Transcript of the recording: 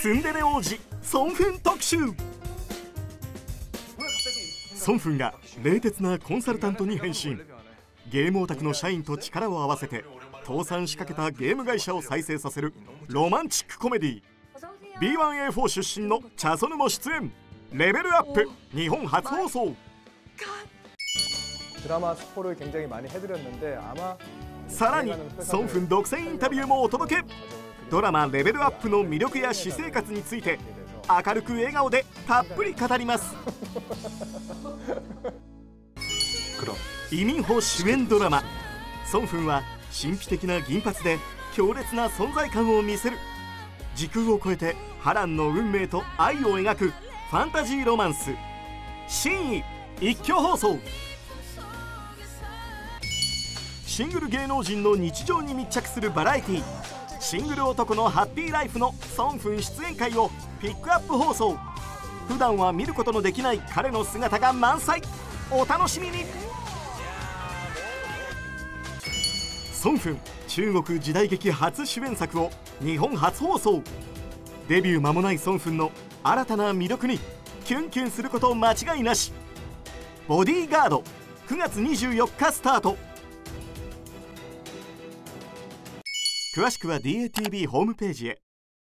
ツンデレ王子ソンフン特集。ソンフンが冷徹なコンサルタントに変身。ゲームオタクの社員と力を合わせて倒産しかけたゲーム会社を再生させるロマンチックコメディ。 B1A4 出身のチャソヌも出演。レベルアップ日本初放送。さらにソンフン独占インタビューもお届け。ドラマ「レベルアップ」の魅力や私生活について明るく笑顔でたっぷり語ります。イ・ミンホ主演ドラマ。ソンフンは神秘的な銀髪で強烈な存在感を見せる。時空を超えて波乱の運命と愛を描くファンタジーロマンス。真意一挙放送。シングル芸能人の日常に密着するバラエティー、シングル男のハッピーライフのソンフン出演会をピックアップ放送。普段は見ることのできない彼の姿が満載。お楽しみに。ソンフン中国時代劇初主演作を日本初放送。デビュー間もないソンフンの新たな魅力にキュンキュンすること間違いなし。ボディーガード9月24日スタート。詳しくは DATV ホームページへ。